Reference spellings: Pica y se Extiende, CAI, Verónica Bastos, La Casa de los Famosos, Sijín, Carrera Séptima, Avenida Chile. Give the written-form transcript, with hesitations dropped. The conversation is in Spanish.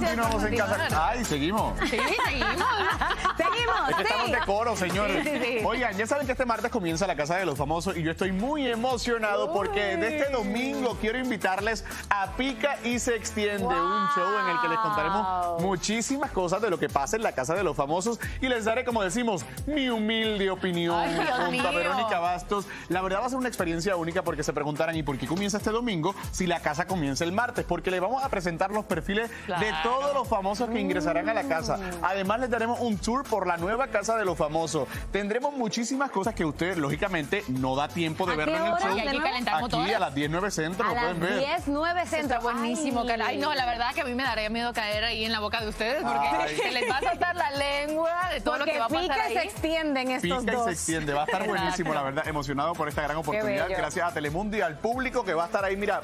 Continuamos en casa. Ay, seguimos. Sí, seguimos. Es que estamos de coro, señores. Sí. Oigan, ya saben que este martes comienza La Casa de los Famosos y yo estoy muy emocionado porque desde este domingo quiero invitarles a Pica y se Extiende, un show en el que les contaremos muchísimas cosas de lo que pasa en La Casa de los Famosos y les daré, como decimos, mi humilde opinión junto a Verónica Bastos. La verdad va a ser una experiencia única porque se preguntarán, ¿y por qué comienza este domingo si la casa comienza el martes? Porque le vamos a presentar los perfiles de todos los famosos que ingresarán a la casa. Además, les daremos un tour por la nueva Casa de los Famosos. Tendremos muchísimas cosas que usted, lógicamente, no da tiempo de verlo en el show. Aquí a las 10:09 centro, lo pueden ver. 10:09 centro, buenísimo, Carla. Ay, no, la verdad que a mí me daría miedo caer ahí en la boca de ustedes porque se les va a saltar la lengua de todo lo que va a pasar. Pica y se extiende en estos dos. Pica y se extiende. Va a estar buenísimo, la verdad. Emocionado por esta gran oportunidad. Gracias a Telemundo y al público que va a estar ahí, mira.